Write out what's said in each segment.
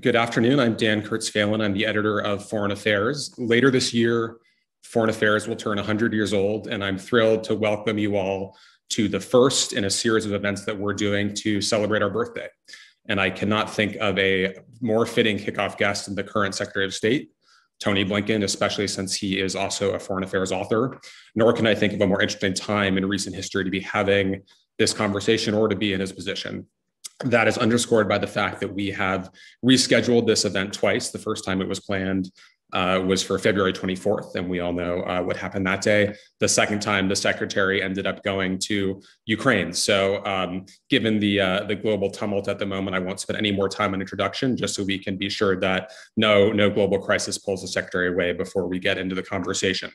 Good afternoon. I'm Dan Kurtz-Phelan. I'm the editor of Foreign Affairs. Later this year, Foreign Affairs will turn 100 years old, and I'm thrilled to welcome you all to the first in a series of events that we're doing to celebrate our birthday. And I cannot think of a more fitting kickoff guest than the current Secretary of State, Tony Blinken, especially since he is also a Foreign Affairs author. Nor can I think of a more interesting time in recent history to be having this conversation or to be in his position. That is underscored by the fact that we have rescheduled this event twice. The first time it was planned was for February 24th, and we all know what happened that day. The second time, the secretary ended up going to Ukraine. So given the global tumult at the moment, I won't spend any more time on introduction, just so we can be sure that no global crisis pulls the secretary away before we get into the conversation.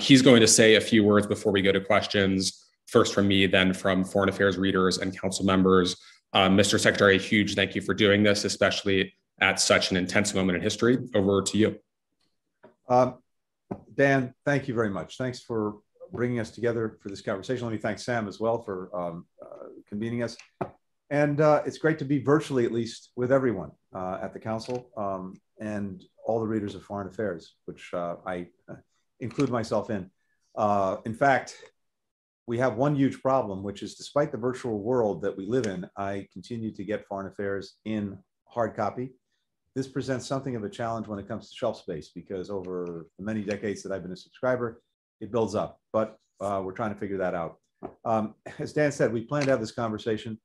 He's going to say a few words before we go to questions, first from me, then from Foreign Affairs readers and council members. Mr. Secretary, a huge thank you for doing this, especially at such an intense moment in history. Over to you. Dan, thank you very much. Thanks for bringing us together for this conversation. Let me thank Sam as well for convening us. And it's great to be virtually, at least, with everyone at the Council and all the readers of Foreign Affairs, which I include myself in. In fact, we have one huge problem, which is despite the virtual world that we live in, I continue to get Foreign Affairs in hard copy. This presents something of a challenge when it comes to shelf space, because over the many decades that I've been a subscriber, it builds up, but we're trying to figure that out. As Dan said, we planned to have this conversation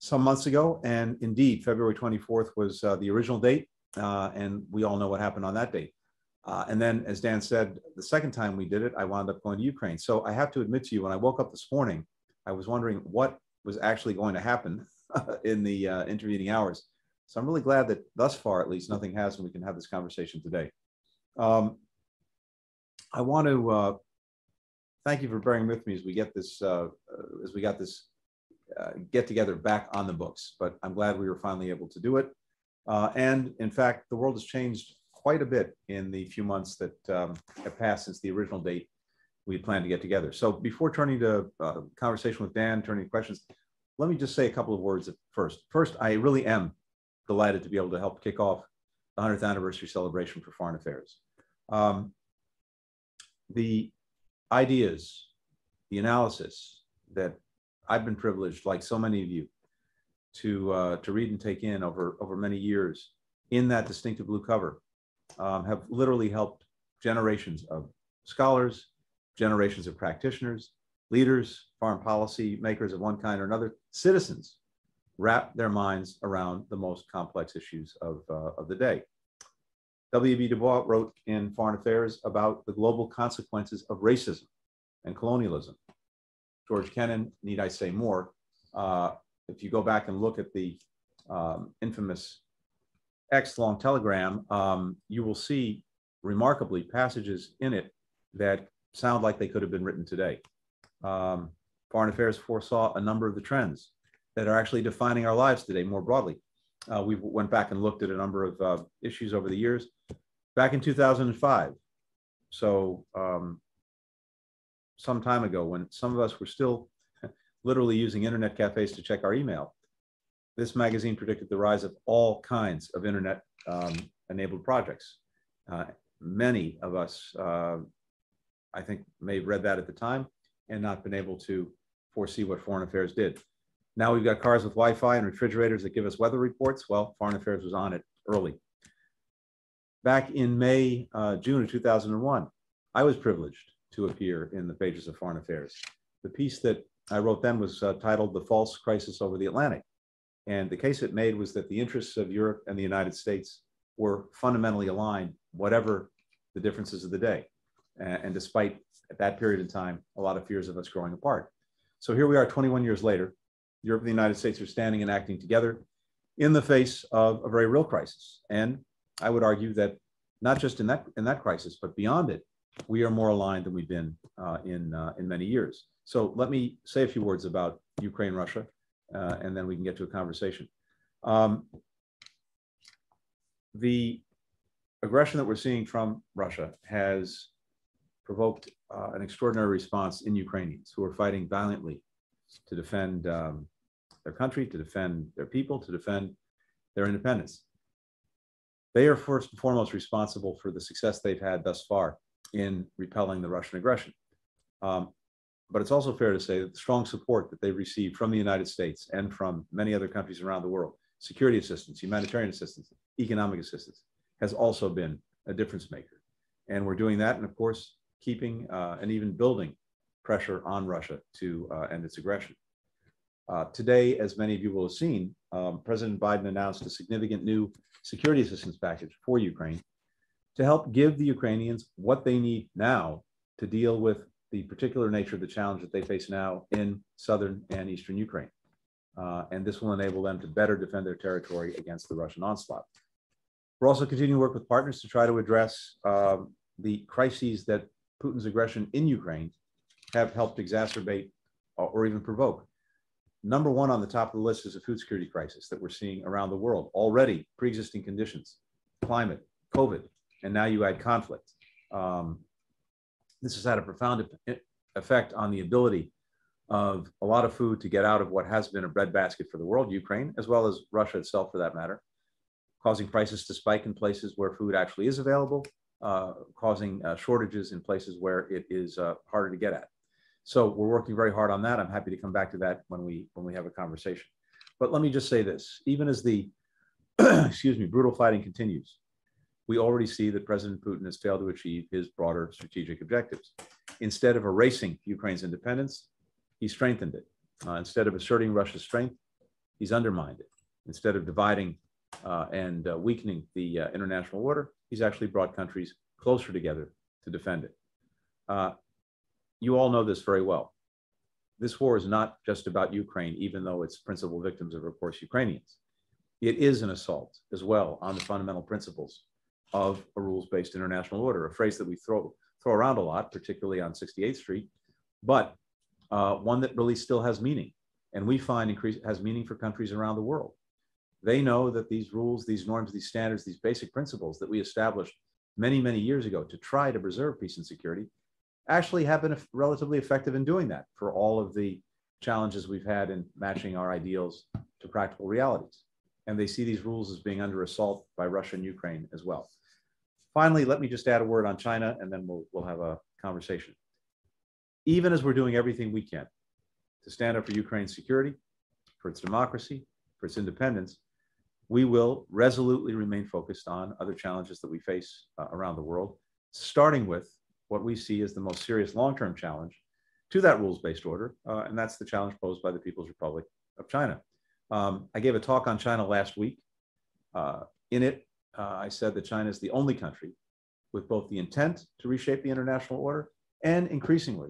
some months ago, and indeed, February 24th was the original date, and we all know what happened on that date. And then, as Dan said, the second time we did it, I wound up going to Ukraine. So I have to admit to you, when I woke up this morning, I was wondering what was actually going to happen in the intervening hours. So I'm really glad that thus far, at least, nothing has, and we can have this conversation today. I want to thank you for bearing with me as we get this get together back on the books. But I'm glad we were finally able to do it. And in fact, the world has changed quite a bit in the few months that have passed since the original date we planned to get together. So before turning to conversation with Dan, turning to questions, let me just say a couple of words at first. First, I really am delighted to be able to help kick off the 100th anniversary celebration for Foreign Affairs. The ideas, the analysis that I've been privileged, like so many of you, to read and take in over many years in that distinctive blue cover have literally helped generations of scholars, generations of practitioners, leaders, foreign policy makers of one kind or another, citizens, wrap their minds around the most complex issues of the day. W.E.B. Du Bois wrote in Foreign Affairs about the global consequences of racism and colonialism. George Kennan, need I say more, if you go back and look at the infamous Long Telegram, you will see remarkably passages in it that sound like they could have been written today. Foreign Affairs foresaw a number of the trends that are actually defining our lives today more broadly. We went back and looked at a number of issues over the years. Back in 2005, so some time ago, when some of us were still literally using internet cafes to check our email, this magazine predicted the rise of all kinds of internet enabled projects. Many of us, I think, may have read that at the time and not been able to foresee what Foreign Affairs did. Now we've got cars with Wi-Fi and refrigerators that give us weather reports. Well, Foreign Affairs was on it early. Back in June of 2001, I was privileged to appear in the pages of Foreign Affairs. The piece that I wrote then was titled "The False Crisis Over the Atlantic." And the case it made was that the interests of Europe and the United States were fundamentally aligned, whatever the differences of the day. And despite, at that period in time, a lot of fears of us growing apart. So here we are 21 years later. Europe and the United States are standing and acting together in the face of a very real crisis. And I would argue that not just in that crisis, but beyond it, we are more aligned than we've been in many years. So let me say a few words about Ukraine, Russia, and then we can get to a conversation. The aggression that we're seeing from Russia has provoked an extraordinary response in Ukrainians who are fighting valiantly to defend their country, to defend their people, to defend their independence. they are first and foremost responsible for the success they've had thus far in repelling the Russian aggression. But it's also fair to say that the strong support that they've received from the United States and from many other countries around the world, security assistance, humanitarian assistance, economic assistance, has also been a difference maker. And we're doing that, and of course, keeping and even building pressure on Russia to end its aggression. Today, as many of you will have seen, President Biden announced a significant new security assistance package for Ukraine to help give the Ukrainians what they need now to deal with the particular nature of the challenge that they face now in southern and eastern Ukraine. And this will enable them to better defend their territory against the Russian onslaught. We're also continuing to work with partners to try to address the crises that Putin's aggression in Ukraine have helped exacerbate or even provoke. Number one on the top of the list is a food security crisis that we're seeing around the world already, pre-existing conditions, climate, COVID, and now you add conflict. This has had a profound effect on the ability of a lot of food to get out of what has been a breadbasket for the world, Ukraine, as well as Russia itself for that matter, causing prices to spike in places where food actually is available, causing shortages in places where it is harder to get at. So we're working very hard on that. I'm happy to come back to that when we have a conversation. But let me just say this, even as the, excuse me, brutal fighting continues, we already see that President Putin has failed to achieve his broader strategic objectives. Instead of erasing Ukraine's independence, he strengthened it. Instead of asserting Russia's strength, he's undermined it. Instead of dividing and weakening the international order, he's actually brought countries closer together to defend it. You all know this very well. This war is not just about Ukraine, even though its principal victims are, of course, Ukrainians. It is an assault as well on the fundamental principles of a rules-based international order, a phrase that we throw around a lot, particularly on 68th Street, but one that really still has meaning, and we find has meaning for countries around the world. They know that these rules, these norms, these standards, these basic principles that we established many, many years ago to try to preserve peace and security actually have been relatively effective in doing that for all of the challenges we've had in matching our ideals to practical realities. And they see these rules as being under assault by Russia and Ukraine as well. Finally, let me just add a word on China, and then we'll have a conversation. Even as we're doing everything we can to stand up for Ukraine's security, for its democracy, for its independence, we will resolutely remain focused on other challenges that we face around the world, starting with what we see as the most serious long-term challenge to that rules-based order, and that's the challenge posed by the People's Republic of China. I gave a talk on China last week. In it, I said that China is the only country with both the intent to reshape the international order and increasingly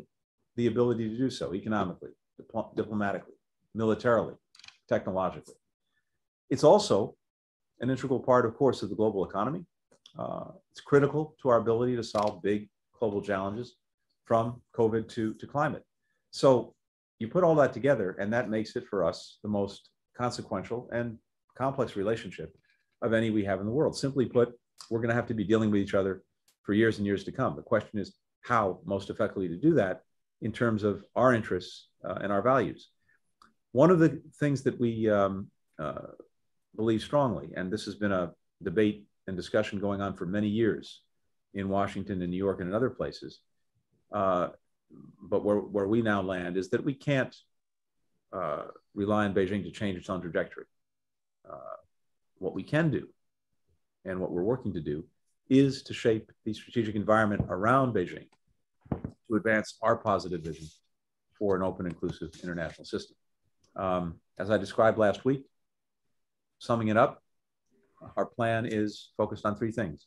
the ability to do so economically, diplomatically, militarily, technologically. It's also an integral part, of course, of the global economy. It's critical to our ability to solve big global challenges from COVID to climate. So you put all that together, and that makes it for us the most consequential and complex relationship of any we have in the world. Simply put, we're going to have to be dealing with each other for years and years to come. The question is how most effectively to do that in terms of our interests and our values. One of the things that we believe strongly, and this has been a debate and discussion going on for many years in Washington and New York and in other places, but where we now land is that we can't rely on Beijing to change its own trajectory. What we can do, and what we're working to do, is to shape the strategic environment around Beijing to advance our positive vision for an open, inclusive international system. As I described last week, summing it up, our plan is focused on three things: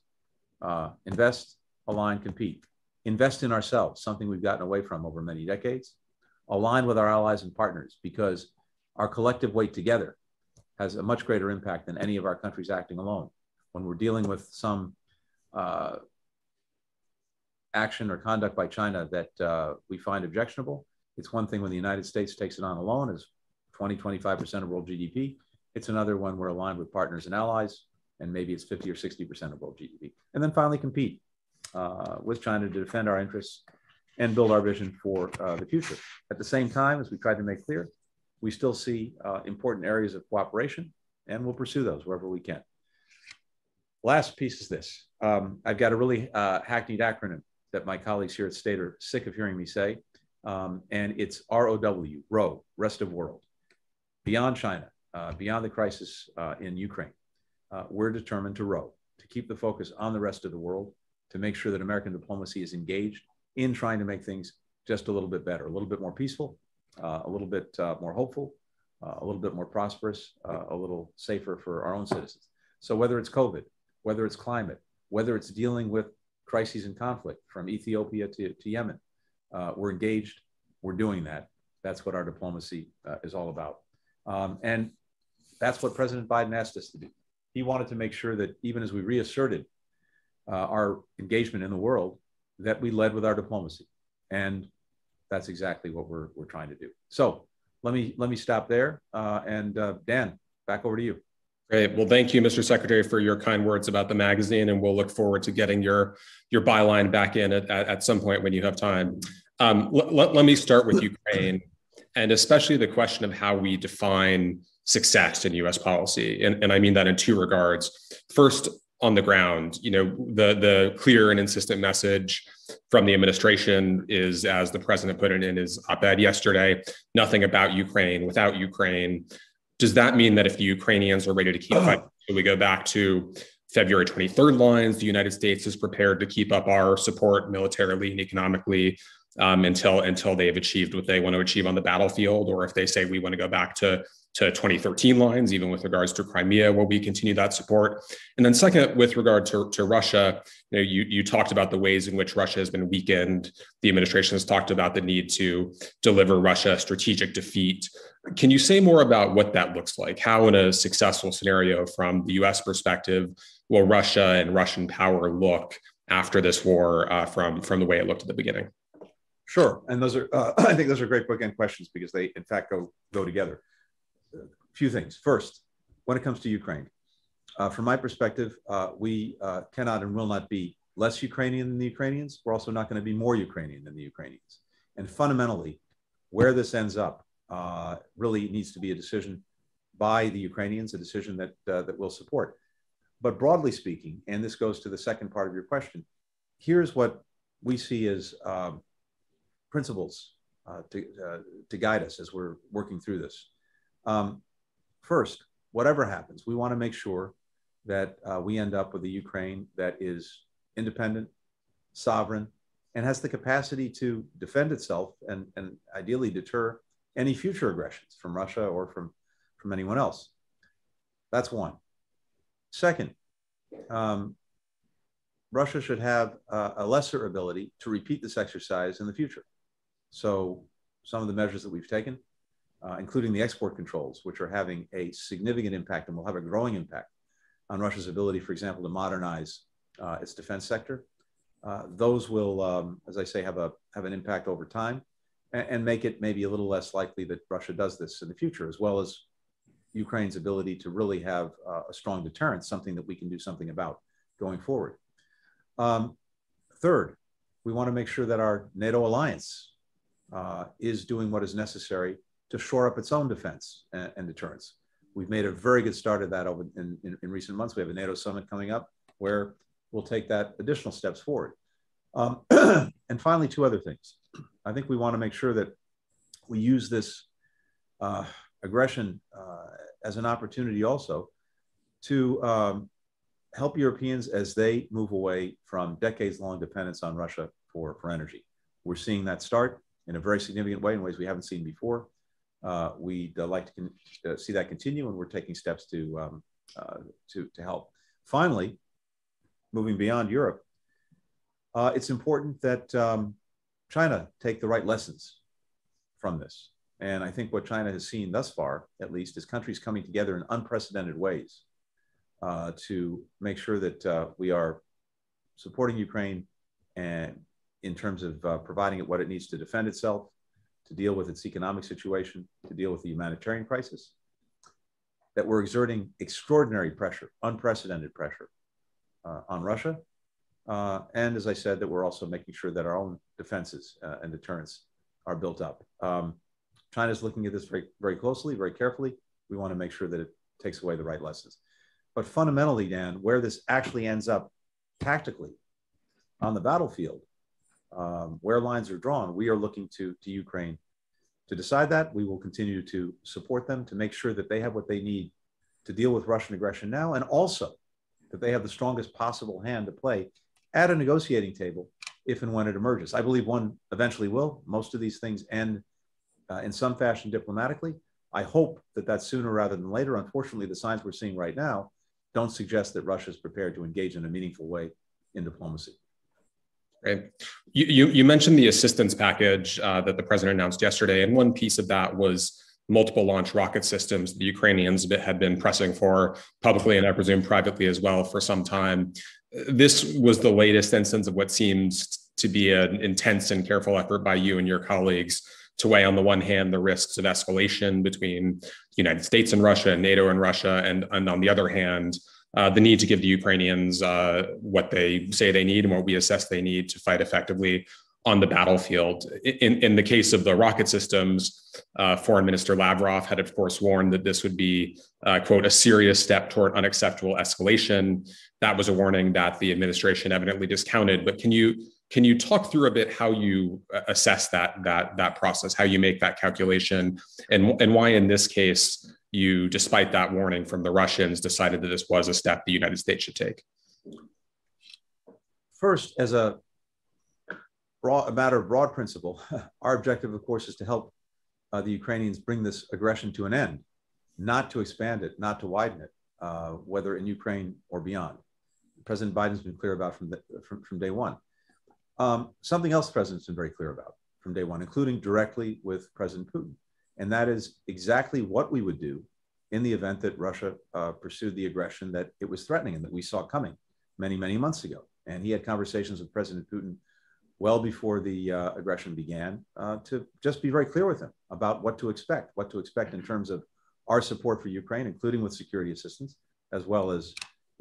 invest, align, compete. Invest in ourselves, something we've gotten away from over many decades. Align with our allies and partners, because our collective weight together has a much greater impact than any of our countries acting alone. When we're dealing with some action or conduct by China that we find objectionable, it's one thing when the United States takes it on alone as 20, 25% of world GDP. It's another when we're aligned with partners and allies, and maybe it's 50 or 60% of world GDP. And then finally, compete with China to defend our interests and build our vision for the future. At the same time, as we tried to make clear, we still see important areas of cooperation, and we'll pursue those wherever we can. Last piece is this. I've got a really hackneyed acronym that my colleagues here at State are sick of hearing me say, and it's ROW, ROW, rest of world. Beyond China, beyond the crisis in Ukraine, we're determined to row, to keep the focus on the rest of the world, to make sure that American diplomacy is engaged in trying to make things just a little bit better, a little bit more peaceful, a little bit more hopeful, a little bit more prosperous, a little safer for our own citizens. So whether it's COVID, whether it's climate, whether it's dealing with crises and conflict from Ethiopia to Yemen, we're engaged, we're doing that. That's what our diplomacy is all about. And that's what President Biden asked us to do. He wanted to make sure that even as we reasserted our engagement in the world, that we led with our diplomacy. And that's exactly what we're trying to do. So let me stop there. And Dan, back over to you. Great. Well, thank you, Mr. Secretary, for your kind words about the magazine. And we'll look forward to getting your byline back in at some point when you have time. Let me start with Ukraine, and especially the question of how we define success in U.S. policy. And I mean that in two regards. First, on the ground, you know, the clear and insistent message from the administration is, as the president put it in his op-ed yesterday, nothing about Ukraine without Ukraine. Does that mean that if the Ukrainians are ready to keep fighting, we go back to February 23rd lines, the United States is prepared to keep up our support militarily and economically until they've achieved what they want to achieve on the battlefield? Or if they say we want to go back to 2013 lines, even with regards to Crimea, will we continue that support? And then second, with regard to Russia, you know, you talked about the ways in which Russia has been weakened. The administration has talked about the need to deliver Russia strategic defeat. Can you say more about what that looks like? How, in a successful scenario from the US perspective, will Russia and Russian power look after this war from the way it looked at the beginning? Sure, and those are I think those are great bookend questions because they, in fact, go together. A few things. First, when it comes to Ukraine, from my perspective, we cannot and will not be less Ukrainian than the Ukrainians. We're also not going to be more Ukrainian than the Ukrainians. And fundamentally, where this ends up really needs to be a decision by the Ukrainians, a decision that that we'll support. But broadly speaking, and this goes to the second part of your question, here's what we see as principles to guide us as we're working through this. First, whatever happens, we want to make sure that we end up with a Ukraine that is independent, sovereign, and has the capacity to defend itself and ideally deter any future aggressions from Russia or from anyone else. That's one. Second, Russia should have a lesser ability to repeat this exercise in the future. So some of the measures that we've taken, including the export controls, which are having a significant impact and will have a growing impact on Russia's ability, for example, to modernize its defense sector. Those will, as I say, have an impact over time and make it maybe a little less likely that Russia does this in the future, as well as Ukraine's ability to really have a strong deterrent, something that we can do something about going forward. Third, we want to make sure that our NATO alliance is doing what is necessary to shore up its own defense and deterrence. We've made a very good start of that over in recent months. We have a NATO summit coming up where we'll take that additional steps forward. And finally, two other things. I think we want to make sure that we use this aggression as an opportunity also to help Europeans as they move away from decades-long dependence on Russia for energy. We're seeing that start in a very significant way, in ways we haven't seen before. We'd like to see that continue, and we're taking steps to help. Finally, moving beyond Europe, it's important that China take the right lessons from this. And I think what China has seen thus far, at least, is countries coming together in unprecedented ways to make sure that we are supporting Ukraine and in terms of providing it what it needs to defend itself, to deal with its economic situation, to deal with the humanitarian crisis, that we're exerting extraordinary pressure, unprecedented pressure on Russia. And as I said, that we're also making sure that our own defenses and deterrence are built up. China's looking at this very, very closely, very carefully. We want to make sure that it takes away the right lessons. but fundamentally, Dan, where this actually ends up tactically on the battlefield, where lines are drawn, we are looking to Ukraine to decide that. We will continue to support them to make sure that they have what they need to deal with Russian aggression now, and also that they have the strongest possible hand to play at a negotiating table if and when it emerges. I believe one eventually will. Most of these things end in some fashion diplomatically. I hope that that's sooner rather than later. Unfortunately, the signs we're seeing right now don't suggest that Russia is prepared to engage in a meaningful way in diplomacy. Right. You mentioned the assistance package that the president announced yesterday, and one piece of that was multiple launch rocket systems the Ukrainians had been pressing for publicly, and I presume privately as well, for some time. This was the latest instance of what seems to be an intense and careful effort by you and your colleagues to weigh, on the one hand, the risks of escalation between the United States and Russia, NATO and Russia, and on the other hand, the need to give the Ukrainians what they say they need and what we assess they need to fight effectively on the battlefield. In the case of the rocket systems, Foreign Minister Lavrov had, of course, warned that this would be, quote, a serious step toward unacceptable escalation. That was a warning that the administration evidently discounted. But can you talk through a bit how you assess that process, how you make that calculation, and why in this case you, despite that warning from the Russians, decided that this was a step the United States should take? First, as a matter of broad principle, our objective, of course, is to help the Ukrainians bring this aggression to an end, not to expand it, not to widen it, whether in Ukraine or beyond. President Biden's been clear about from day one. Something else the president's been very clear about from day one, including directly with President Putin, and that is exactly what we would do in the event that Russia pursued the aggression that it was threatening and that we saw coming many, many months ago. And he had conversations with President Putin well before the aggression began, to just be very clear with him about what to expect in terms of our support for Ukraine, including with security assistance, as well as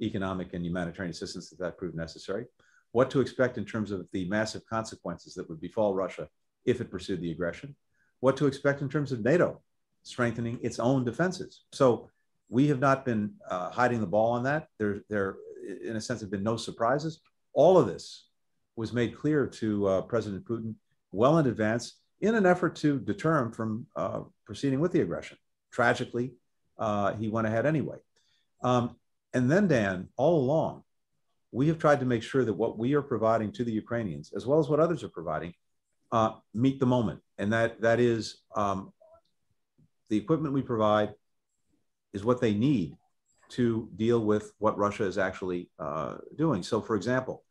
economic and humanitarian assistance if that proved necessary, what to expect in terms of the massive consequences that would befall Russia if it pursued the aggression, what to expect in terms of NATO strengthening its own defenses. So we have not been hiding the ball on that. There, in a sense, have been no surprises. All of this was made clear to President Putin well in advance in an effort to deter him from proceeding with the aggression. Tragically, he went ahead anyway. And then, Dan, all along, we have tried to make sure that what we are providing to the Ukrainians, as well as what others are providing, meet the moment. And that is the equipment we provide is what they need to deal with what Russia is actually doing. So, for example,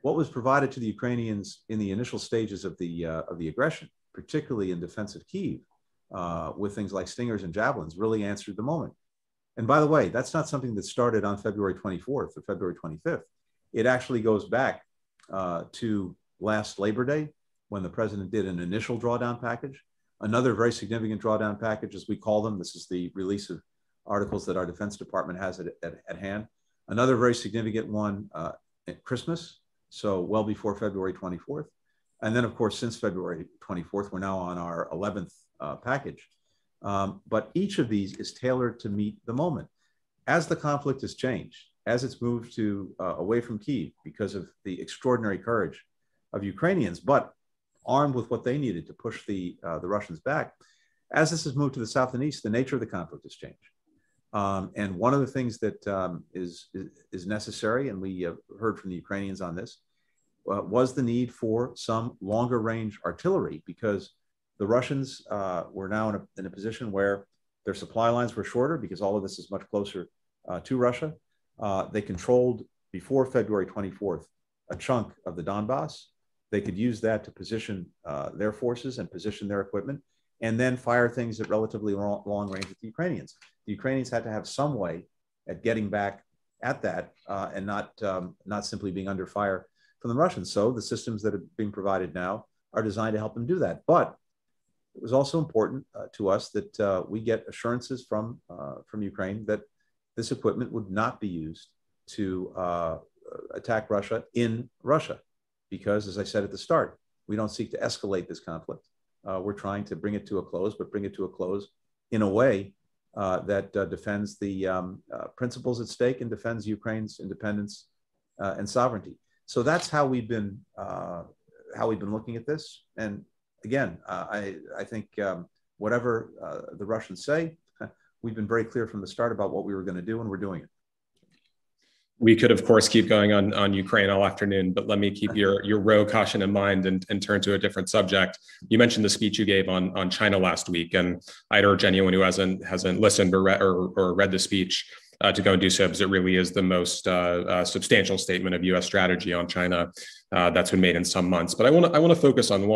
what was provided to the Ukrainians in the initial stages of the aggression, particularly in defense of Kyiv, with things like Stingers and Javelins, really answered the moment. And by the way, that's not something that started on February 24th or February 25th. It actually goes back to last Labor Day, when the president did an initial drawdown package. Another very significant drawdown package, as we call them — this is the release of articles that our Defense Department has at hand — another very significant one at Christmas, so well before February 24th. And then, of course, since February 24th, we're now on our 11th package. But each of these is tailored to meet the moment. As the conflict has changed, as it's moved to away from Kyiv because of the extraordinary courage of Ukrainians, but armed with what they needed to push the Russians back, as this has moved to the south and east, the nature of the conflict has changed. And one of the things that is necessary, and we have heard from the Ukrainians on this, was the need for some longer range artillery, because the Russians were now in a position where their supply lines were shorter because all of this is much closer to Russia. They controlled, before February 24th, a chunk of the Donbass. They could use that to position their forces and position their equipment, and then fire things at relatively long range at the Ukrainians. The Ukrainians had to have some way at getting back at that and not simply being under fire from the Russians. So the systems that are being provided now are designed to help them do that. But it was also important to us that we get assurances from Ukraine that this equipment would not be used to attack Russia in Russia. Because, as I said at the start, we don't seek to escalate this conflict. We're trying to bring it to a close, but bring it to a close in a way that defends the principles at stake and defends Ukraine's independence and sovereignty. So that's how we've been looking at this. And again, I think whatever the Russians say, we've been very clear from the start about what we were going to do, and we're doing it. We could, of course, keep going on Ukraine all afternoon, but let me keep your row caution in mind and turn to a different subject. You mentioned the speech you gave on China last week, and I'd urge anyone who hasn't listened or read the speech to go and do so, because it really is the most substantial statement of U.S. strategy on China that's been made in some months. But I want to focus on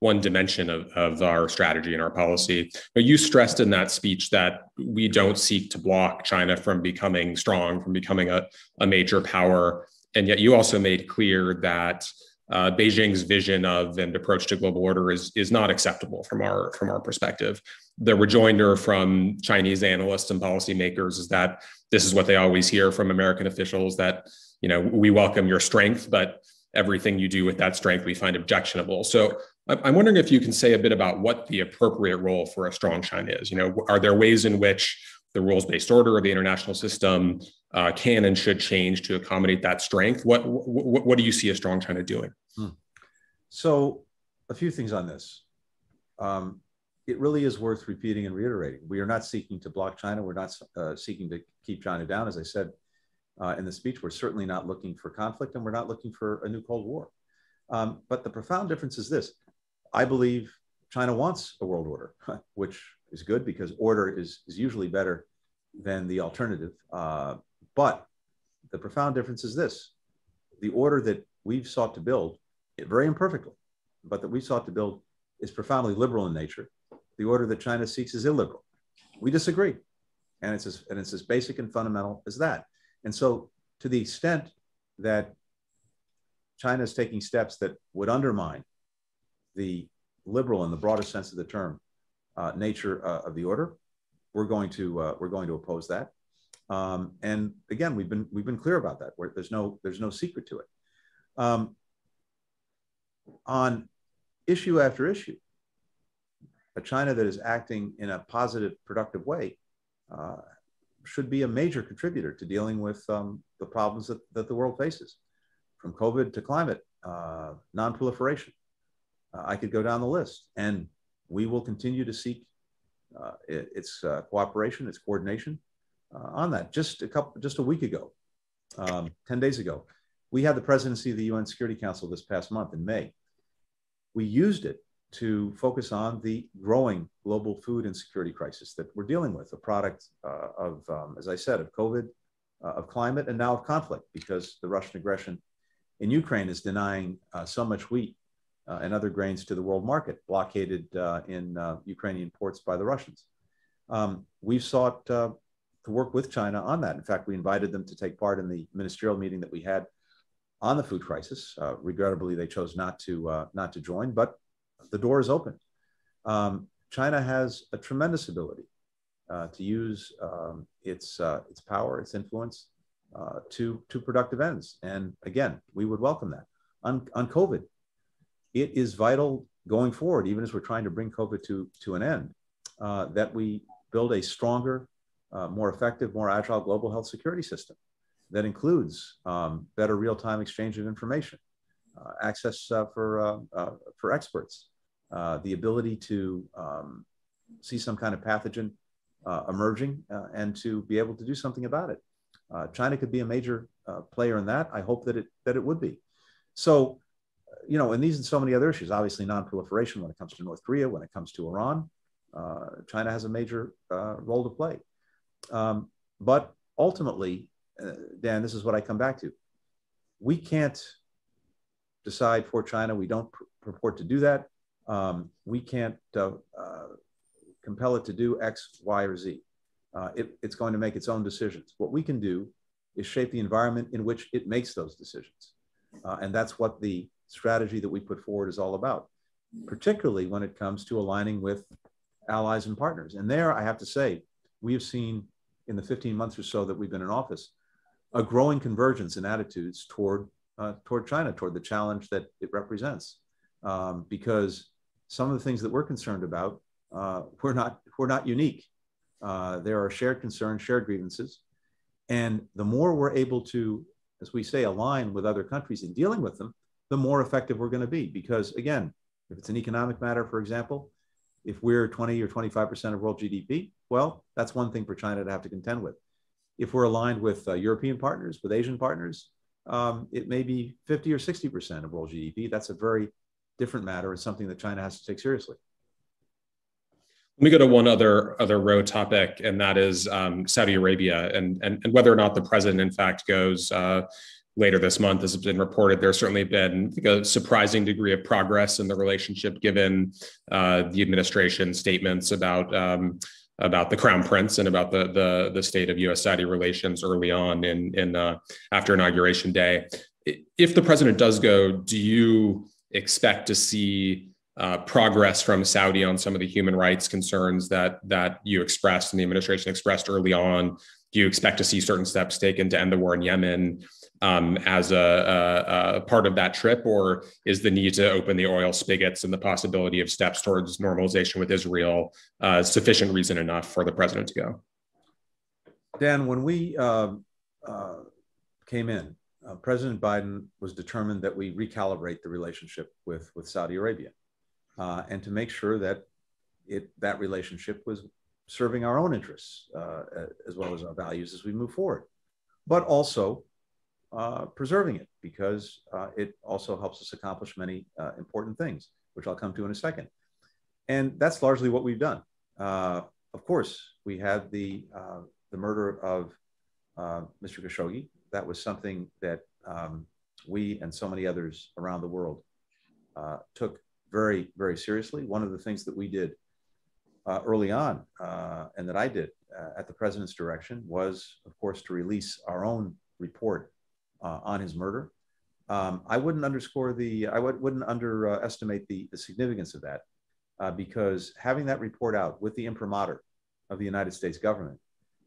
one dimension of our strategy and our policy. But you stressed in that speech that we don't seek to block China from becoming strong, from becoming a major power. And yet you also made clear that Beijing's vision of and approach to global order is not acceptable from our perspective. The rejoinder from Chinese analysts and policymakers is that this is what they always hear from American officials, that, you know, we welcome your strength, but everything you do with that strength we find objectionable. So I'm wondering if you can say a bit about what the appropriate role for a strong China is. You know, are there ways in which the rules-based order of the international system can and should change to accommodate that strength? What do you see a strong China doing? So a few things on this. It really is worth repeating and reiterating. We are not seeking to block China. We're not seeking to keep China down. As I said in the speech, we're certainly not looking for conflict, and we're not looking for a new Cold War. But the profound difference is this. I believe China wants a world order, which is good, because order is usually better than the alternative. But the profound difference is this. The order that we've sought to build, very imperfectly, but that we've sought to build, is profoundly liberal in nature. The order that China seeks is illiberal. We disagree. And it's as basic and fundamental as that. And so to the extent that China is taking steps that would undermine the liberal, in the broadest sense of the term, nature of the order, we're going to oppose that. And again, we've been clear about that. There's no secret to it. On issue after issue, a China that is acting in a positive, productive way should be a major contributor to dealing with the problems that the world faces, from COVID to climate, non-proliferation. I could go down the list, and we will continue to seek its cooperation, its coordination on that. Just a week ago, 10 days ago, we had the presidency of the UN Security Council this past month in May. We used it to focus on the growing global food insecurity crisis that we're dealing with, a product of, as I said, of COVID, of climate, and now of conflict, because the Russian aggression in Ukraine is denying so much wheat and other grains to the world market, blockaded in Ukrainian ports by the Russians. We've sought to work with China on that. In fact, we invited them to take part in the ministerial meeting that we had on the food crisis. Regrettably, they chose not to join, but the door is open. China has a tremendous ability to use its power, its influence to productive ends. And again, we would welcome that. On COVID, it is vital going forward, even as we're trying to bring COVID to an end, that we build a stronger, more effective, more agile global health security system that includes better real-time exchange of information, access for experts, the ability to see some kind of pathogen emerging and to be able to do something about it. China could be a major player in that. I hope that it would be. So, you know, and these and so many other issues, obviously non-proliferation when it comes to North Korea, when it comes to Iran, China has a major role to play. But ultimately, Dan, this is what I come back to. We can't decide for China. We don't purport to do that. We can't compel it to do X, Y, or Z. It's going to make its own decisions. What we can do is shape the environment in which it makes those decisions. And that's what the strategy that we put forward is all about, particularly when it comes to aligning with allies and partners. And there, I have to say, we have seen in the 15 months or so that we've been in office, a growing convergence in attitudes toward China, toward the challenge that it represents, because some of the things that we're concerned about, we're not unique. There are shared concerns, shared grievances. And the more we're able to, as we say, align with other countries in dealing with them, the more effective we're going to be. Because again, if it's an economic matter, for example, if we're 20 or 25% of world GDP, well, that's one thing for China to have to contend with. If we're aligned with European partners, with Asian partners, it may be 50 or 60% of world GDP. That's a very different matter and something that China has to take seriously. Let me go to one other row topic, and that is Saudi Arabia and whether or not the president, in fact, goes later this month. As has been reported, there's certainly been, I think, a surprising degree of progress in the relationship, given the administration statements about the crown prince and about the state of U.S.-Saudi relations early on in after Inauguration Day. If the president does go, do you expect to see progress from Saudi on some of the human rights concerns that you expressed and the administration expressed early on? Do you expect to see certain steps taken to end the war in Yemen as a part of that trip? Or is the need to open the oil spigots and the possibility of steps towards normalization with Israel sufficient reason enough for the president to go? Dan, when we came in, President Biden was determined that we recalibrate the relationship with Saudi Arabia and to make sure that that relationship was serving our own interests as well as our values as we move forward, but also preserving it, because it also helps us accomplish many important things, which I'll come to in a second. And that's largely what we've done. Of course, we had the murder of Mr. Khashoggi. That was something that we and so many others around the world took very, very seriously. One of the things that we did early on, and that I did at the president's direction, was, of course, to release our own report on his murder. I wouldn't underestimate the significance of that, because having that report out with the imprimatur of the United States government,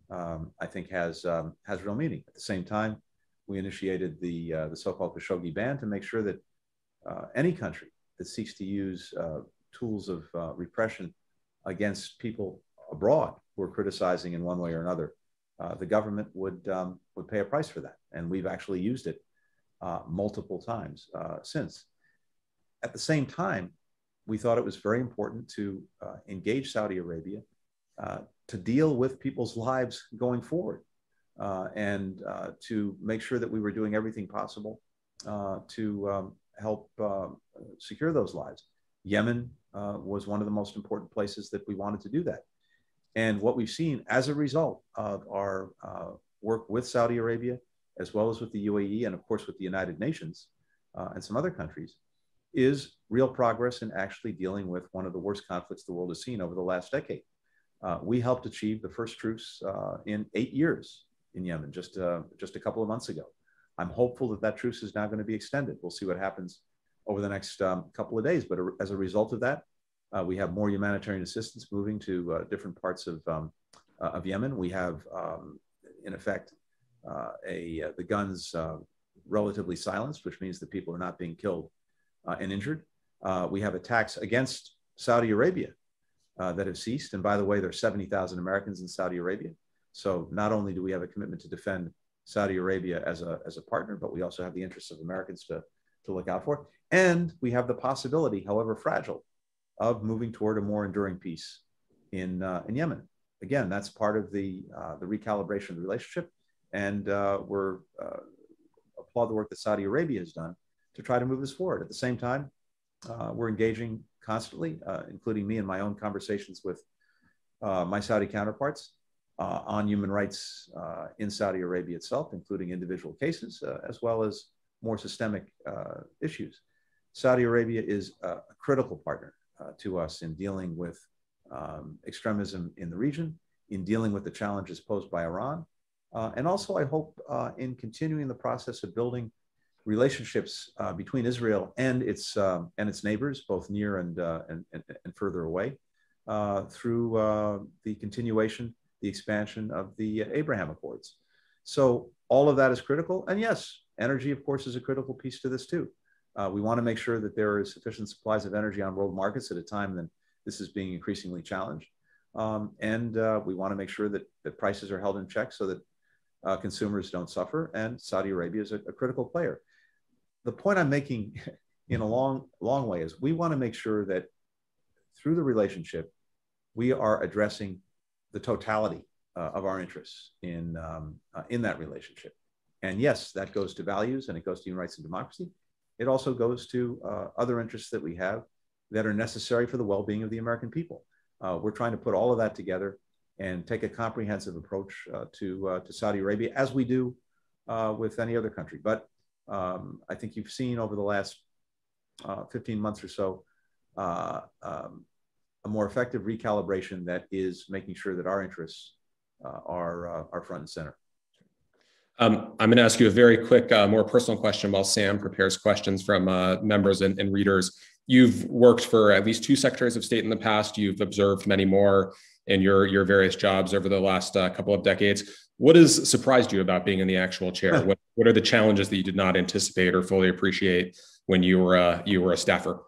I think has real meaning. At the same time, we initiated the so-called Khashoggi ban to make sure that any country that seeks to use tools of repression against people abroad who are criticizing in one way or another, the government would pay a price for that. And we've actually used it multiple times since. At the same time, we thought it was very important to engage Saudi Arabia to deal with people's lives going forward and to make sure that we were doing everything possible to help secure those lives. Yemen was one of the most important places that we wanted to do that. And what we've seen as a result of our work with Saudi Arabia, as well as with the UAE, and of course with the United Nations and some other countries, is real progress in actually dealing with one of the worst conflicts the world has seen over the last decade. We helped achieve the first truce in 8 years in Yemen, just a couple of months ago. I'm hopeful that that truce is now going to be extended. We'll see what happens over the next couple of days. But as a result of that, we have more humanitarian assistance moving to different parts of Yemen. We have, in effect, the guns relatively silenced, which means that people are not being killed and injured. We have attacks against Saudi Arabia that have ceased. And by the way, there are 70,000 Americans in Saudi Arabia. So not only do we have a commitment to defend Saudi Arabia as a partner, but we also have the interests of Americans to look out for. And we have the possibility, however fragile, of moving toward a more enduring peace in Yemen. Again, that's part of the recalibration of the relationship. And we're applaud the work that Saudi Arabia has done to try to move this forward. At the same time, we're engaging constantly, including me in my own conversations with my Saudi counterparts on human rights in Saudi Arabia itself, including individual cases, as well as more systemic issues. Saudi Arabia is a critical partner to us in dealing with extremism in the region, in dealing with the challenges posed by Iran, and also, I hope, in continuing the process of building relationships between Israel and its neighbors, both near and further away, through the continuation, the expansion of the Abraham Accords. So all of that is critical. And yes, energy, of course, is a critical piece to this too. We want to make sure that there are sufficient supplies of energy on world markets at a time when this is being increasingly challenged. And we want to make sure that the prices are held in check so that consumers don't suffer. And Saudi Arabia is a critical player. The point I'm making in a long way is we want to make sure that through the relationship, we are addressing the totality of our interests in that relationship. And yes, that goes to values and it goes to human rights and democracy. It also goes to other interests that we have that are necessary for the well-being of the American people. We're trying to put all of that together and take a comprehensive approach to Saudi Arabia, as we do with any other country. But I think you've seen over the last 15 months or so, a more effective recalibration that is making sure that our interests are front and center. I'm going to ask you a very quick, more personal question while Sam prepares questions from members and readers. You've worked for at least 2 secretaries of state in the past. You've observed many more in your various jobs over the last couple of decades. What has surprised you about being in the actual chair? What are the challenges that you did not anticipate or fully appreciate when you were a staffer?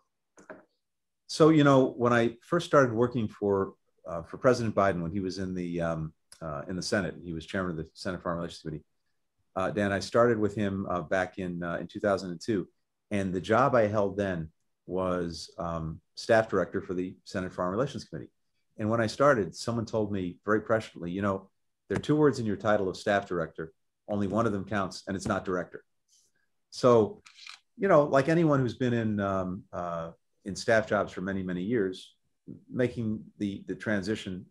So, you know, when I first started working for President Biden, when he was in the Senate, and he was chairman of the Senate Foreign Relations Committee, Dan, I started with him back in 2002. And the job I held then was staff director for the Senate Foreign Relations Committee. And when I started, someone told me very presciently, you know, there are 2 words in your title of staff director, only one of them counts, and it's not director. So, you know, like anyone who's been in staff jobs for many, many years, making the transition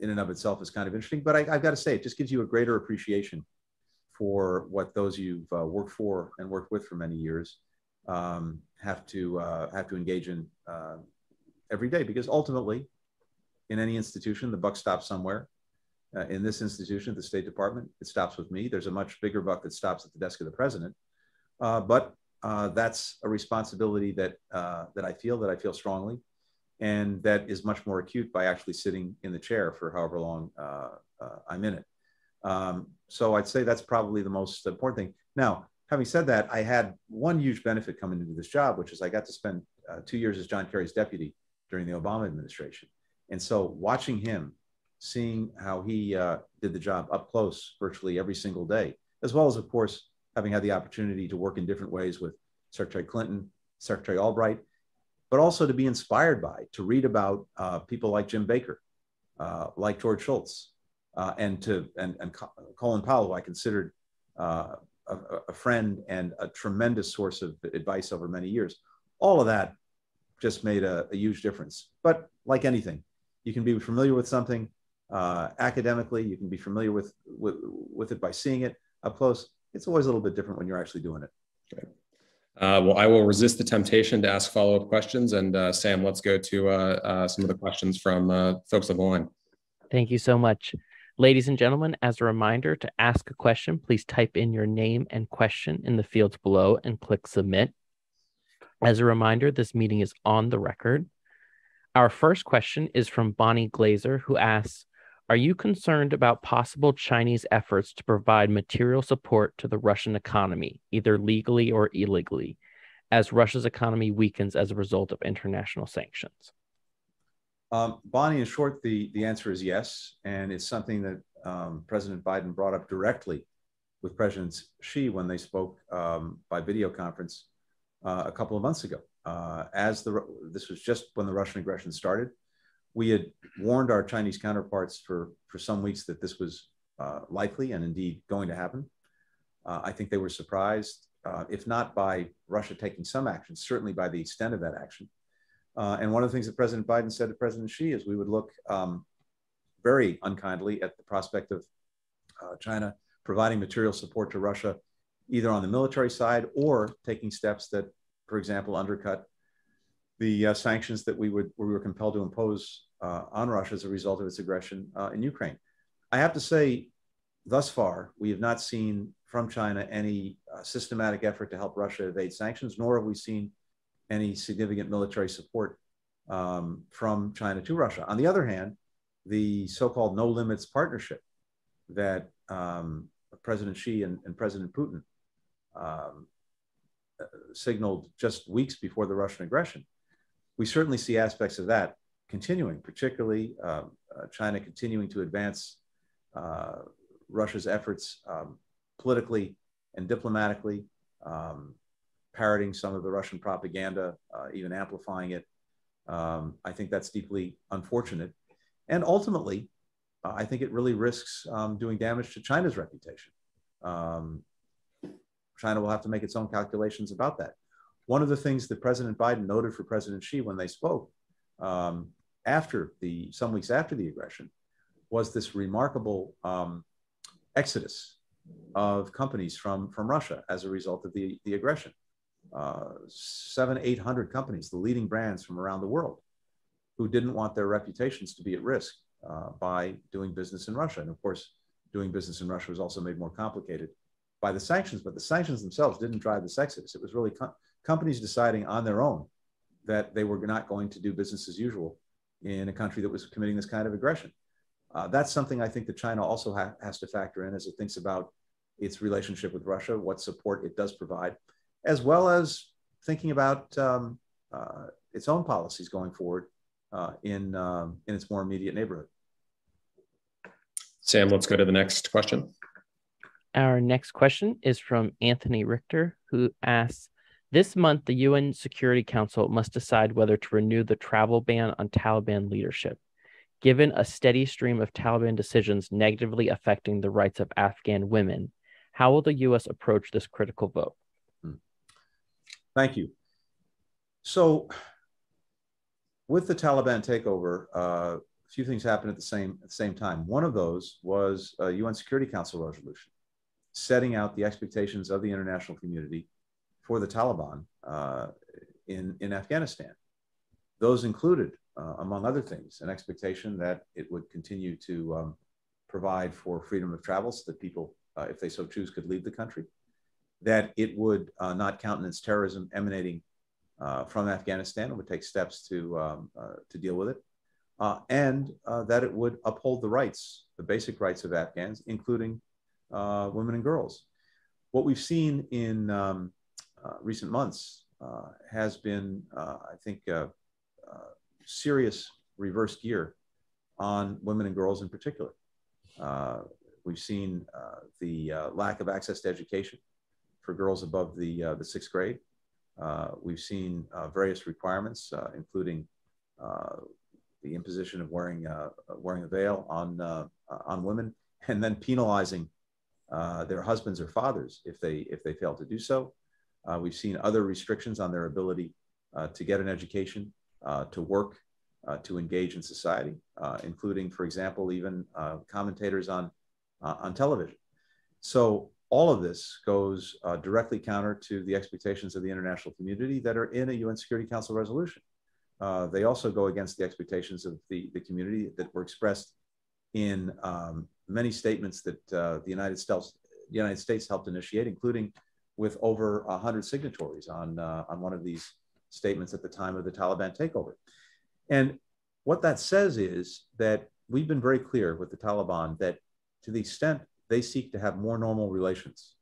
in and of itself is kind of interesting. But I've got to say, it just gives you a greater appreciation for what those you've worked for and worked with for many years have to engage in every day, because ultimately, in any institution, the buck stops somewhere. In this institution, the State Department, it stops with me. There's a much bigger buck that stops at the desk of the president, but that's a responsibility that I feel strongly, and that is much more acute by actually sitting in the chair for however long I'm in it. So I'd say that's probably the most important thing. Now, having said that, I had one huge benefit coming into this job, which is I got to spend 2 years as John Kerry's deputy during the Obama administration. And so watching him, seeing how he did the job up close virtually every single day, as well as, of course, having had the opportunity to work in different ways with Secretary Clinton, Secretary Albright, but also to be inspired by, to read about people like Jim Baker, like George Shultz, and Colin Powell, who I considered a friend and a tremendous source of advice over many years. All of that just made a huge difference. But like anything, you can be familiar with something academically, you can be familiar with it by seeing it up close. It's always a little bit different when you're actually doing it. Okay. Well, I will resist the temptation to ask follow-up questions. And Sam, let's go to some of the questions from folks on the line. Thank you so much. Ladies and gentlemen, as a reminder, to ask a question, please type in your name and question in the fields below and click submit. As a reminder, this meeting is on the record. Our first question is from Bonnie Glazer, who asks, are you concerned about possible Chinese efforts to provide material support to the Russian economy, either legally or illegally, as Russia's economy weakens as a result of international sanctions? Bonnie, in short, the answer is yes. And it's something that President Biden brought up directly with President Xi when they spoke by video conference a couple of months ago. This was just when the Russian aggression started. We had warned our Chinese counterparts for some weeks that this was likely and indeed going to happen. I think they were surprised, if not by Russia taking some action, certainly by the extent of that action. And one of the things that President Biden said to President Xi is we would look very unkindly at the prospect of China providing material support to Russia, either on the military side or taking steps that, for example, undercut the sanctions that we were compelled to impose on Russia as a result of its aggression in Ukraine. I have to say, thus far, we have not seen from China any systematic effort to help Russia evade sanctions, nor have we seen any significant military support from China to Russia. On the other hand, the so-called no limits partnership that President Xi and President Putin signaled just weeks before the Russian aggression, we certainly see aspects of that continuing, particularly China continuing to advance Russia's efforts politically and diplomatically, parroting some of the Russian propaganda, even amplifying it. I think that's deeply unfortunate. And ultimately, I think it really risks doing damage to China's reputation. China will have to make its own calculations about that. One of the things that President Biden noted for President Xi when they spoke some weeks after the aggression was this remarkable exodus of companies from Russia as a result of the aggression. 700-800 companies, the leading brands from around the world, who didn't want their reputations to be at risk by doing business in Russia. And of course, doing business in Russia was also made more complicated by the sanctions, but the sanctions themselves didn't drive this exodus. It was really companies deciding on their own that they were not going to do business as usual in a country that was committing this kind of aggression. That's something I think that China also has to factor in as it thinks about its relationship with Russia, what support it does provide, as well as thinking about its own policies going forward in its more immediate neighborhood. Sam, let's go to the next question. Our next question is from Anthony Richter, who asks, this month, the UN Security Council must decide whether to renew the travel ban on Taliban leadership. Given a steady stream of Taliban decisions negatively affecting the rights of Afghan women, how will the U.S. approach this critical vote? Thank you. So with the Taliban takeover, a few things happened at the same time. One of those was a UN Security Council resolution setting out the expectations of the international community for the Taliban in Afghanistan. Those included, among other things, an expectation that it would continue to provide for freedom of travel so that people, if they so choose, could leave the country, that it would not countenance terrorism emanating from Afghanistan and would take steps to deal with it, and that it would uphold the rights, the basic rights of Afghans, including women and girls. What we've seen in recent months has been, I think, serious reverse gear on women and girls in particular. We've seen the lack of access to education for girls above the sixth grade. We've seen various requirements, including the imposition of wearing a veil on women, and then penalizing their husbands or fathers if they fail to do so. We've seen other restrictions on their ability to get an education, to work, to engage in society, including, for example, even commentators on television. So all of this goes directly counter to the expectations of the international community that are in a UN Security Council resolution. They also go against the expectations of the community that were expressed in many statements that the United States helped initiate, including with over 100 signatories on one of these statements at the time of the Taliban takeover. And what that says is that we've been very clear with the Taliban that to the extent they seek to have more normal relations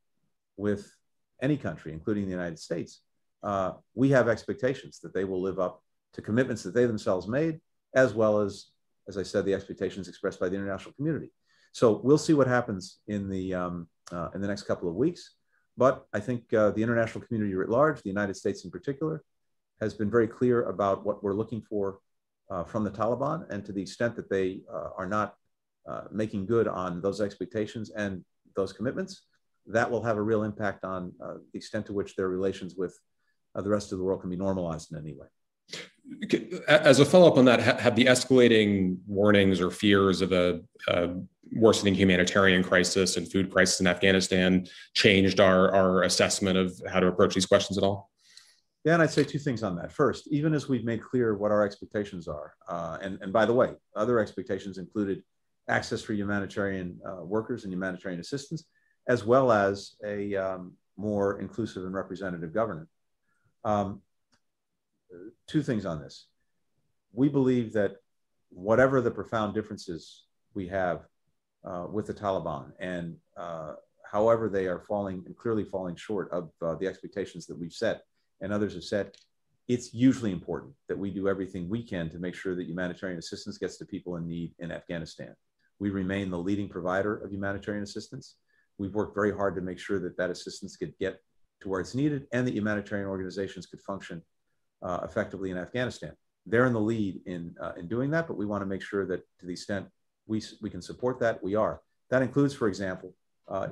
with any country, including the United States, we have expectations that they will live up to commitments that they themselves made, as well as I said, the expectations expressed by the international community. So we'll see what happens in the next couple of weeks. But I think the international community at large, the United States in particular, has been very clear about what we're looking for from the Taliban. And to the extent that they are not making good on those expectations and those commitments, that will have a real impact on the extent to which their relations with the rest of the world can be normalized in any way. As a follow-up on that, have the escalating warnings or fears of a worsening humanitarian crisis and food crisis in Afghanistan changed our assessment of how to approach these questions at all? Yeah, and I'd say two things on that. First, even as we've made clear what our expectations are, and by the way, other expectations included access for humanitarian workers and humanitarian assistance, as well as a more inclusive and representative government. Two things on this. We believe that whatever the profound differences we have with the Taliban and however they are falling and clearly falling short of the expectations that we've set and others have set it's hugely important that we do everything we can to make sure that humanitarian assistance gets to people in need in Afghanistan. We remain the leading provider of humanitarian assistance. We've worked very hard to make sure that that assistance could get to where it's needed and that humanitarian organizations could function effectively in Afghanistan. They're in the lead in doing that, but we want to make sure that to the extent we can support that, we are. That includes, for example,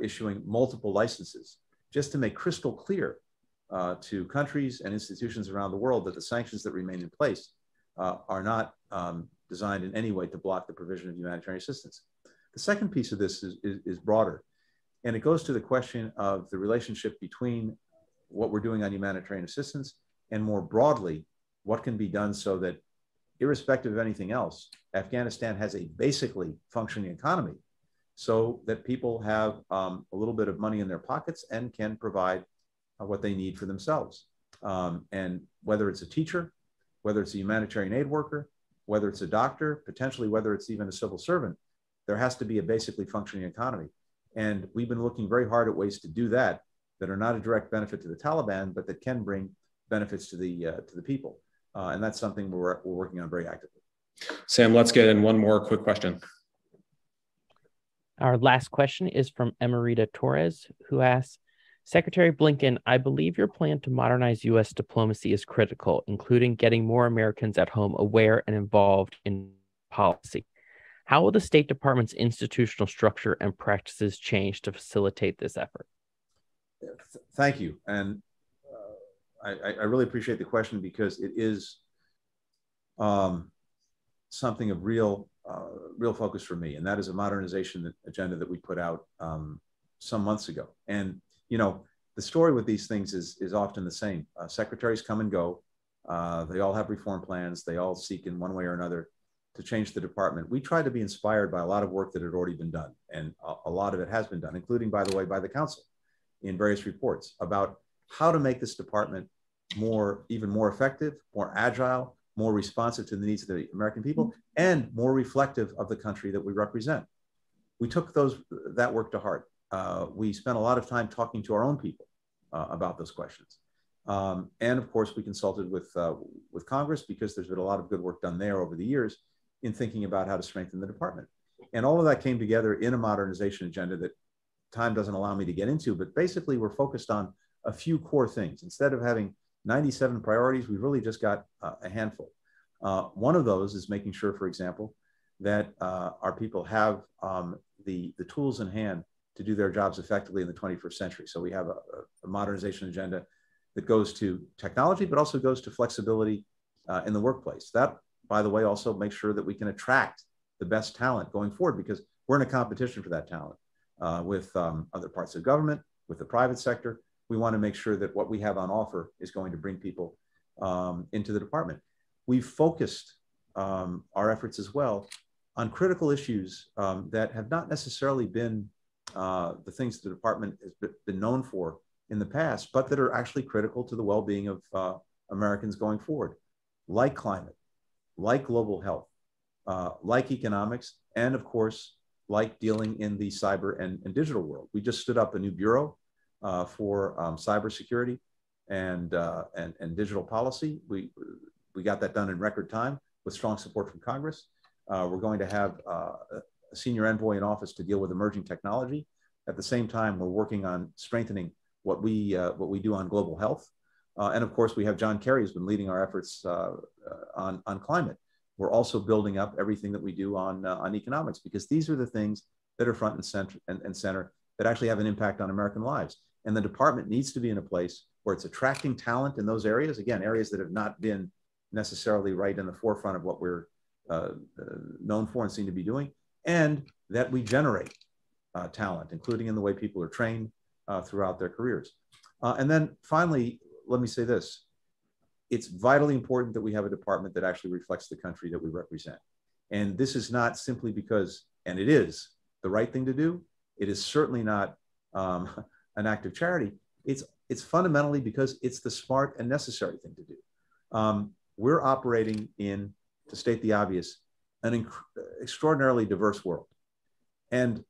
issuing multiple licenses just to make crystal clear to countries and institutions around the world that the sanctions that remain in place are not designed in any way to block the provision of humanitarian assistance. The second piece of this is broader, and it goes to the question of the relationship between what we're doing on humanitarian assistance and more broadly, what can be done so that irrespective of anything else, Afghanistan has a basically functioning economy so that people have a little bit of money in their pockets and can provide what they need for themselves. And whether it's a teacher, whether it's a humanitarian aid worker, whether it's a doctor, potentially whether it's even a civil servant, there has to be a basically functioning economy. And we've been looking very hard at ways to do that that are not a direct benefit to the Taliban, but that can bring benefits to the people. And that's something we're working on very actively. Sam, let's get in one more quick question. Our last question is from Emerita Torres, who asks, Secretary Blinken, I believe your plan to modernize U.S. diplomacy is critical, including getting more Americans at home aware and involved in policy. How will the State Department's institutional structure and practices change to facilitate this effort? Thank you. And I really appreciate the question because it is something of real focus for me. And that is a modernization agenda that we put out some months ago. And, you know, the story with these things is often the same. Secretaries come and go. They all have reform plans. They all seek in one way or another to change the department. We tried to be inspired by a lot of work that had already been done. And a lot of it has been done, including, by the way, by the council in various reports about how to make this department even more effective, more agile, more responsive to the needs of the American people, and more reflective of the country that we represent. We took that work to heart. We spent a lot of time talking to our own people about those questions. And of course, we consulted with Congress because there's been a lot of good work done there over the years in thinking about how to strengthen the department. And all of that came together in a modernization agenda that time doesn't allow me to get into, but basically we're focused on a few core things. Instead of having 97 priorities, we've really just got a handful. One of those is making sure, for example, that our people have the tools in hand to do their jobs effectively in the 21st century. So we have a modernization agenda that goes to technology, but also goes to flexibility in the workplace. That, by the way, also makes sure that we can attract the best talent going forward because we're in a competition for that talent with other parts of government, with the private sector. We want to make sure that what we have on offer is going to bring people into the department. We've focused our efforts as well on critical issues that have not necessarily been the things the department has been known for in the past, but that are actually critical to the well-being of Americans going forward, like climate, like global health, like economics, and of course, like dealing in the cyber and digital world. We just stood up a new bureau for cybersecurity and digital policy. We got that done in record time with strong support from Congress. We're going to have a senior envoy in office to deal with emerging technology. At the same time, we're working on strengthening what we do on global health. And of course, we have John Kerry who's been leading our efforts on climate. We're also building up everything that we do on economics because these are the things that are front and center, and center that actually have an impact on American lives. And the department needs to be in a place where it's attracting talent in those areas, again, areas that have not been necessarily right in the forefront of what we're known for and seem to be doing, and that we generate talent, including in the way people are trained throughout their careers. And then finally, let me say this. It's vitally important that we have a department that actually reflects the country that we represent. And this is not simply because, and it is the right thing to do. It is certainly not an act of charity. It's fundamentally because it's the smart and necessary thing to do. We're operating in, to state the obvious, an extraordinarily diverse world. And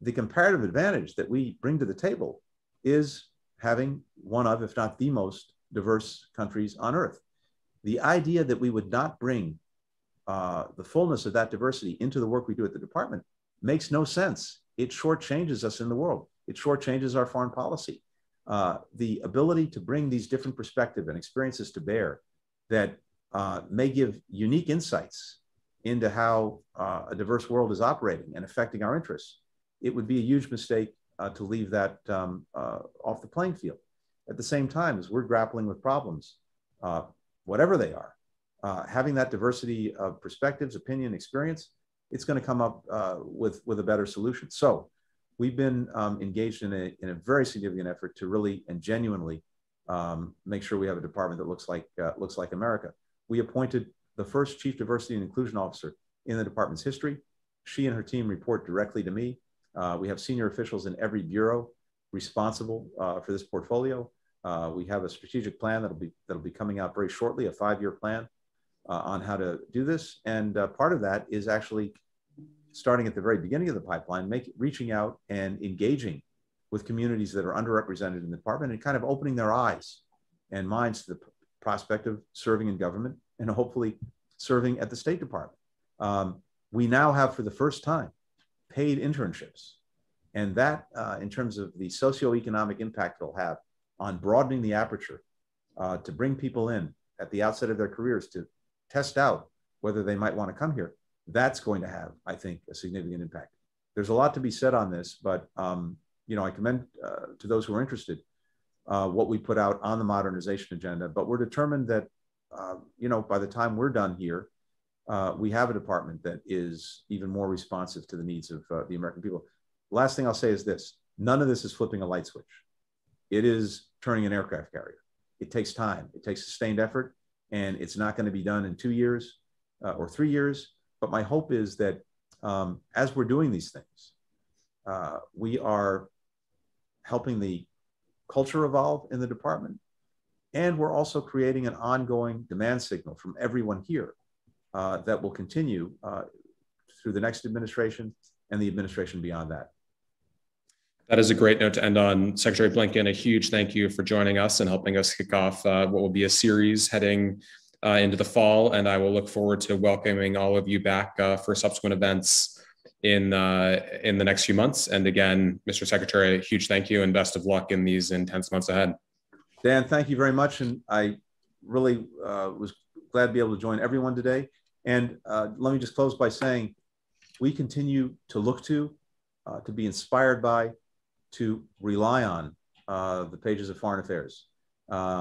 the comparative advantage that we bring to the table is having one of, if not the most diverse countries on earth. the idea that we would not bring the fullness of that diversity into the work we do at the department makes no sense. It shortchanges us in the world. It shortchanges our foreign policy. The ability to bring these different perspectives and experiences to bear that may give unique insights into how a diverse world is operating and affecting our interests, it would be a huge mistake to leave that off the playing field. At the same time, as we're grappling with problems, whatever they are, having that diversity of perspectives, opinion, experience, it's going to come up with a better solution. So we've been engaged in a very significant effort to really and genuinely make sure we have a department that looks like America. We appointed the first Chief Diversity and Inclusion Officer in the department's history. She and her team report directly to me. We have senior officials in every bureau responsible for this portfolio. We have a strategic plan that'll be coming out very shortly, a 5-year plan on how to do this. And part of that is actually starting at the very beginning of the pipeline, reaching out and engaging with communities that are underrepresented in the department and kind of opening their eyes and minds to the prospect of serving in government and hopefully serving at the State Department. We now have, for the first time, paid internships. And that, in terms of the socioeconomic impact it'll have on broadening the aperture to bring people in at the outset of their careers to test out whether they might want to come here, that's going to have, I think, a significant impact. There's a lot to be said on this, but you know, I commend to those who are interested what we put out on the modernization agenda, but we're determined that you know, by the time we're done here, we have a department that is even more responsive to the needs of the American people. Last thing I'll say is this: none of this is flipping a light switch. It is turning an aircraft carrier. It takes time, it takes sustained effort, and it's not going to be done in 2 years or 3 years. But my hope is that as we're doing these things, we are helping the culture evolve in the department. And we're also creating an ongoing demand signal from everyone here that will continue through the next administration and the administration beyond that. That is a great note to end on. Secretary Blinken, a huge thank you for joining us and helping us kick off what will be a series heading into the fall. And I will look forward to welcoming all of you back for subsequent events in the next few months. And again, Mr. Secretary, a huge thank you and best of luck in these intense months ahead. Dan, thank you very much. And I really was glad to be able to join everyone today. And let me just close by saying, we continue to look to be inspired by, to rely on the pages of Foreign Affairs. The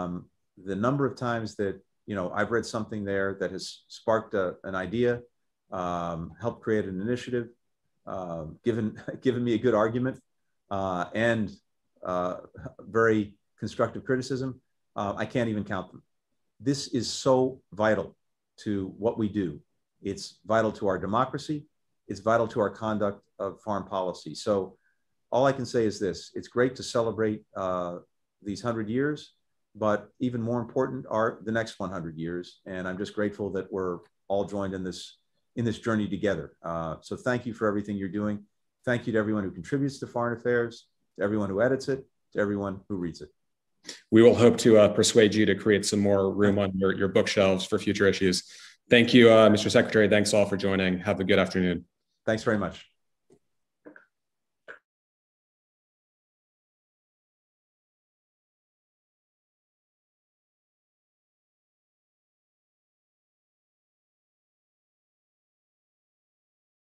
number of times that, you know, I've read something there that has sparked an idea, helped create an initiative, given me a good argument and very constructive criticism, I can't even count them. This is so vital to what we do. It's vital to our democracy. It's vital to our conduct of foreign policy. So all I can say is this: it's great to celebrate these 100 years, but even more important are the next 100 years. And I'm just grateful that we're all joined in this journey together. So thank you for everything you're doing. Thank you to everyone who contributes to Foreign Affairs, to everyone who edits it, to everyone who reads it. We will hope to persuade you to create some more room on your bookshelves for future issues. Thank you, Mr. Secretary. Thanks all for joining. Have a good afternoon. Thanks very much.